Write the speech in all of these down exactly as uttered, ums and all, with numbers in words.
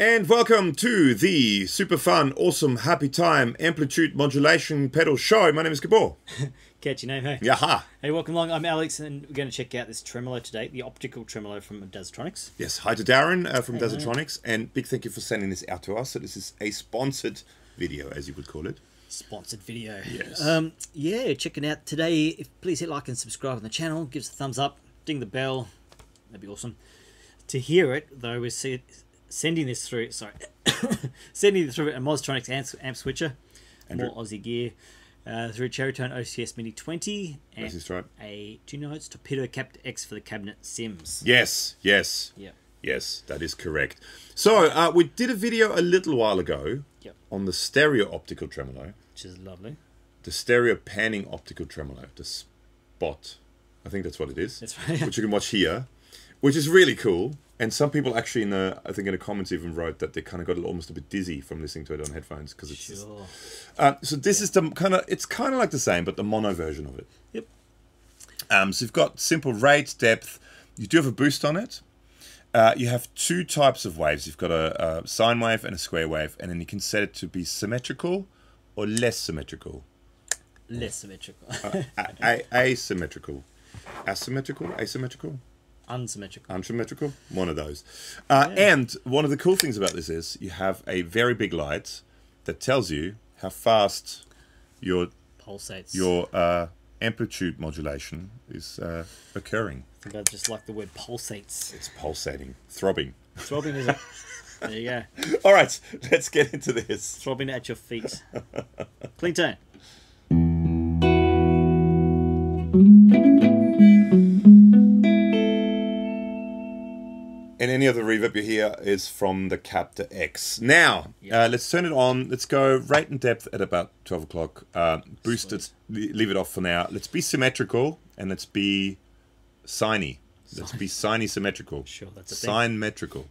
And welcome to the super fun, awesome, happy time amplitude modulation pedal show. My name is Gabor. Catchy name, hey? Yaha. Hey, welcome along. I'm Alex, and we're going to check out this tremolo today, the optical tremolo from Dazatronyx. Yes, hi to Darren uh, from hey, Dazatronyx, and big thank you for sending this out to us. So this is a sponsored video, as you would call it. Sponsored video. Yes. Um, yeah, checking out today. If, please hit like and subscribe on the channel. Give us a thumbs up. Ding the bell. That'd be awesome. To hear it, though, we see it... Sending this through, sorry, sending it through a Moztronics amp, amp switcher, Andrew. More Aussie gear, uh, through Cherrytone O C S Mini twenty, and that's right. A Two Notes Torpedo Captor X for the cabinet sims. Yes, yes, yep. yes, that is correct. So uh, we did a video a little while ago yep. on the stereo optical tremolo, which is lovely. The stereo panning optical tremolo, the spot, I think that's what it is. That's right. Which you can watch here, which is really cool. And some people actually, in the, I think in the comments even wrote that they kind of got almost a bit dizzy from listening to it on headphones. Because it's sure. uh, So this yeah. is the kind of, it's kind of like the same, but the mono version of it. Yep. Um, so you've got simple rate, depth. You do have a boost on it. Uh, you have two types of waves. You've got a, a sine wave and a square wave. And then you can set it to be symmetrical or less symmetrical. Less symmetrical. uh, a, a, asymmetrical. Asymmetrical? Asymmetrical? Unsymmetrical. Unsymmetrical, one of those. Uh, yeah. And one of the cool things about this is you have a very big light that tells you how fast your pulsates, your uh, amplitude modulation is uh, occurring. I think I just like the word pulsates. It's pulsating, throbbing. Throbbing is it? There you go. All right, let's get into this. Throbbing at your feet. Clean tone. And any other reverb you hear is from the Captor X. Now, yep. uh, let's turn it on. Let's go rate and depth at about twelve o'clock. Uh, boost Sweet. it, leave it off for now. Let's be symmetrical and let's be siney. Let's be siney symmetrical. Sure, that's a thing. Symmetrical.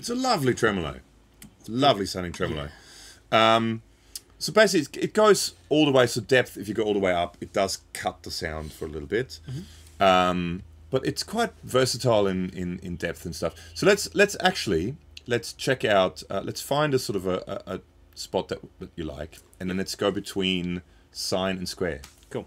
It's a lovely tremolo, lovely sounding tremolo. Yeah. Um, so basically, it goes all the way. So depth, if you go all the way up, it does cut the sound for a little bit. Mm-hmm. um, but it's quite versatile in, in in depth and stuff. So let's let's actually let's check out. Uh, let's find a sort of a, a, a spot that, that you like, and then let's go between sine and square. Cool.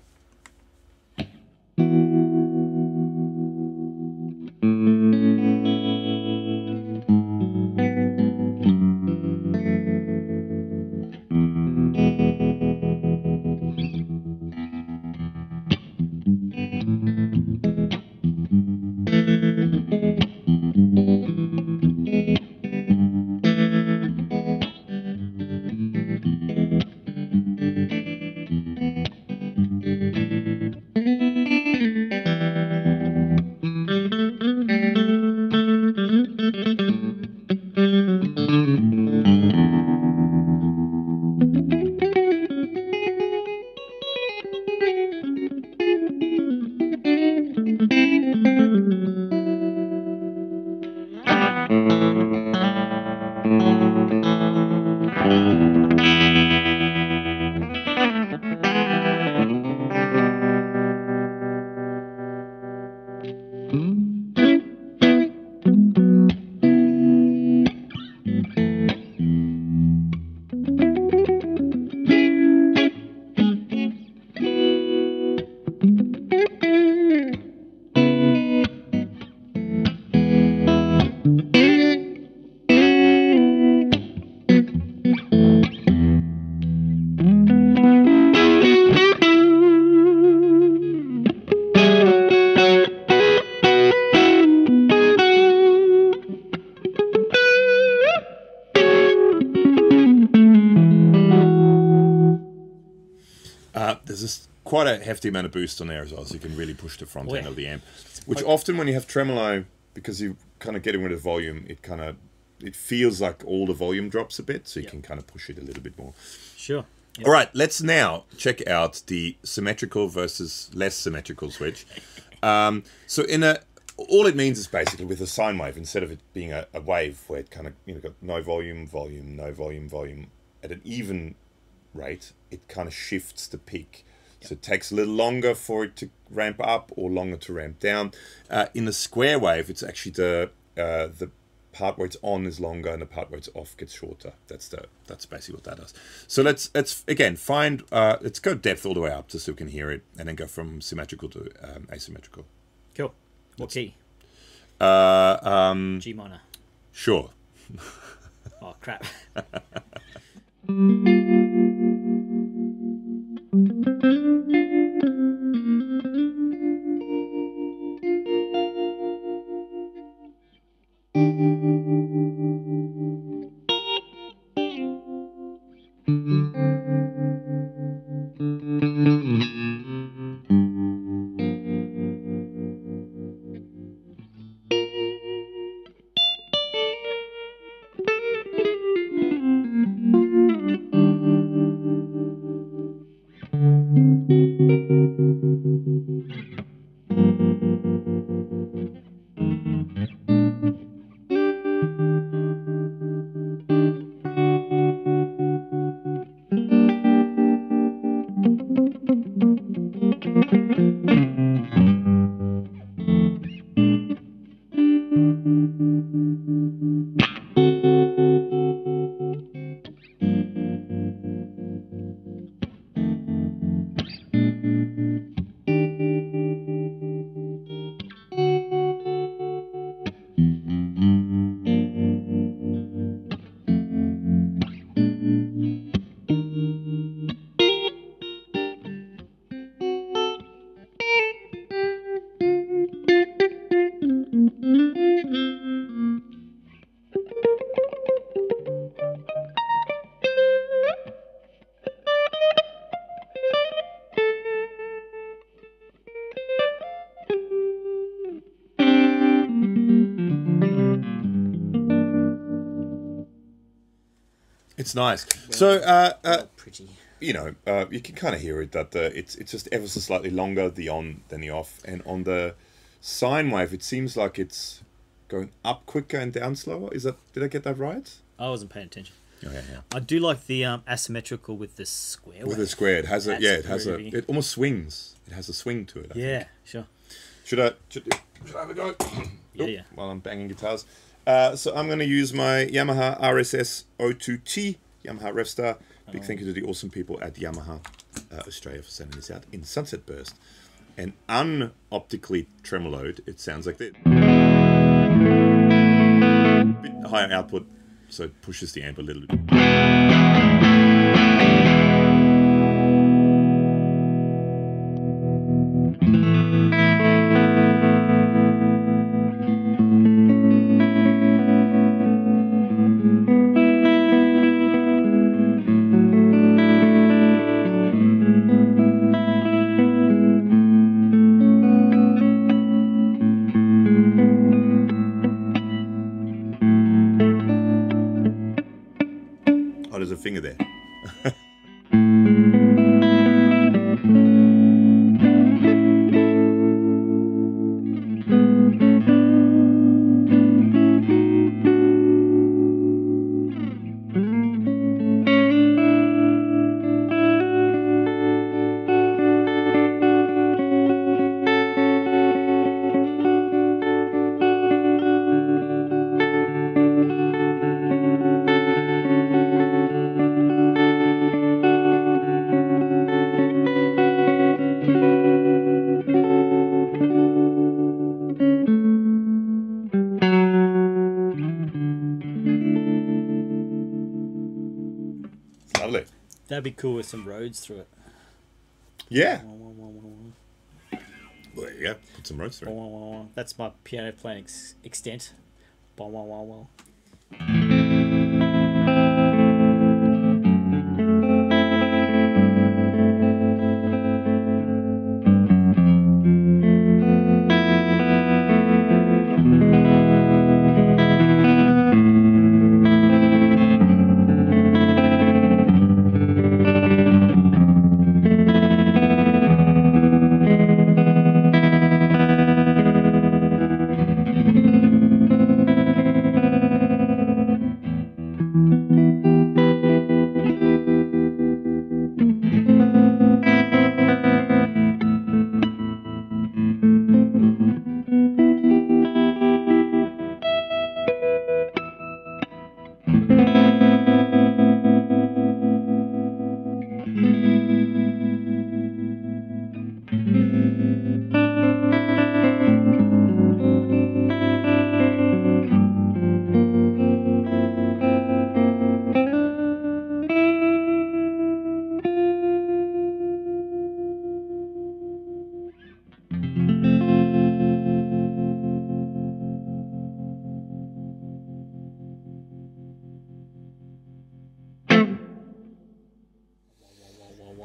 there's this quite a hefty amount of boost on there as well, so you can really push the front oh, yeah. end of the amp. Which often when you have tremolo, because you're kind of getting rid of volume, it kind of it feels like all the volume drops a bit, so you yep. can kind of push it a little bit more. Sure. Yep. All right, let's now check out the symmetrical versus less symmetrical switch. um, so in a all it means is basically with a sine wave, instead of it being a, a wave where it kind of, you know, got no volume, volume, no volume, volume, at an even rate, it kind of shifts the peak. Yep. So it takes a little longer for it to ramp up or longer to ramp down. Uh, in the square wave, it's actually the uh, the part where it's on is longer and the part where it's off gets shorter. That's the that's basically what that does. So let's let's again find uh, let's go depth all the way up just so we can hear it, and then go from symmetrical to um, asymmetrical. Cool. What key? Uh, um, G minor. Sure. Oh crap. It's nice. Well, so, uh, uh, well, pretty. You know, uh, you can kind of hear it that the, it's it's just ever so slightly longer the on than the off, and on the sine wave, it seems like it's going up quicker and down slower. Is that did I get that right? I wasn't paying attention. Oh, yeah, yeah. I do like the um, asymmetrical with the square. With wave. the square, it has a That's yeah, it has groovy. a it almost swings. It has a swing to it. I yeah, think. sure. Should I should, should I have a go? Yeah, Oop, yeah. While I'm banging guitars. Uh, so I'm going to use my Yamaha R S S zero two T, Yamaha Revstar. Big um, thank you to the awesome people at Yamaha uh, Australia for sending this out in Sunset Burst. And unoptically tremoloed, it sounds like this. A bit higher output, so it pushes the amp a little bit. That'd be cool with some roads through it. Yeah. There you go. Put some roads through it. That's my piano playing ex extent.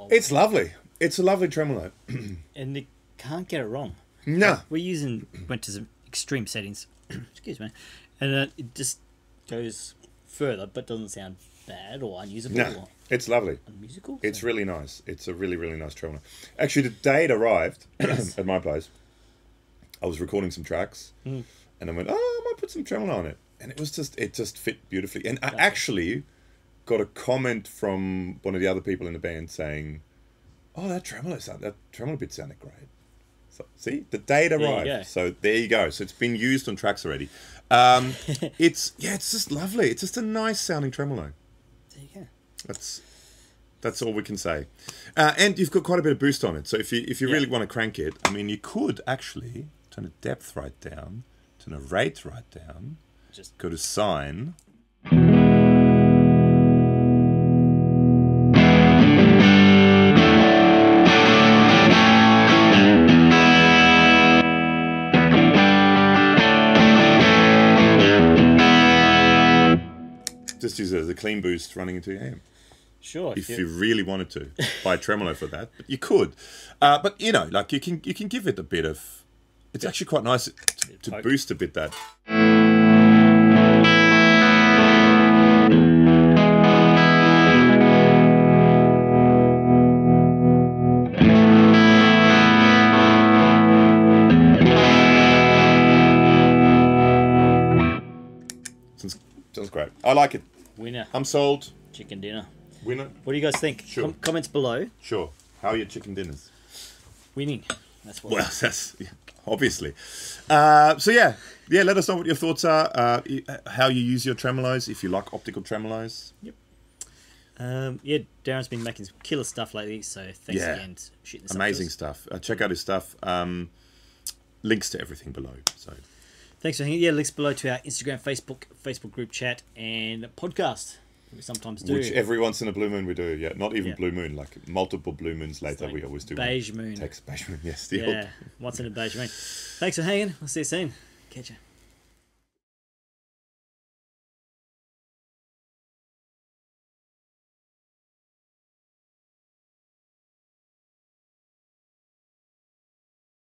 It's lovely. It's a lovely tremolo. And they can't get it wrong. No. Like we're using, went to some extreme settings. Excuse me. And uh, it just goes further, but doesn't sound bad or unusable. No, or it's lovely. Unmusical? It's so. Really nice. It's a really, really nice tremolo. Actually, the day it arrived yes. at my place, I was recording some tracks, mm. and I went, oh, I might put some tremolo on it. And it was just, it just fit beautifully. And I actually got a comment from one of the other people in the band saying, oh, that tremolo sound, that tremolo bit sounded great. So, see, the day it arrived. So there you go. So it's been used on tracks already. Um, it's, yeah, it's just lovely. It's just a nice sounding tremolo. There you go. That's, that's all we can say. Uh, and you've got quite a bit of boost on it. So if you, if you yeah. really want to crank it, I mean, you could actually turn the depth right down, turn the rate right down. Just go to sign. Just use it as a clean boost running into A M. Sure. If yeah. you really wanted to buy a tremolo for that, but you could. Uh, but you know, like you can you can give it a bit of. It's yeah. actually quite nice to, to boost a bit that. Sounds great. I like it. Winner. I'm sold. Chicken dinner. Winner. What do you guys think? Sure. Com comments below. Sure. How are your chicken dinners? Winning. That's what. Well, that's yeah, obviously. Uh, so yeah, yeah. Let us know what your thoughts are. Uh, how you use your tremolos, if you like optical tremolos. Yep. Um, yeah, Darren's been making some killer stuff lately. So thanks yeah. again. Shooting this amazing stuff. Uh, check out his stuff. Um, links to everything below. So. Thanks for hanging. Yeah, links below to our Instagram, Facebook, Facebook group chat, and podcast. We sometimes do. Which every once in a blue moon we do. Yeah, not even yeah. blue moon. Like multiple blue moons later, like we always do. Beige moon. Text beige moon. Yes. The yeah. Old. Once in a beige moon. Thanks for hanging. We'll see you soon. Catch you.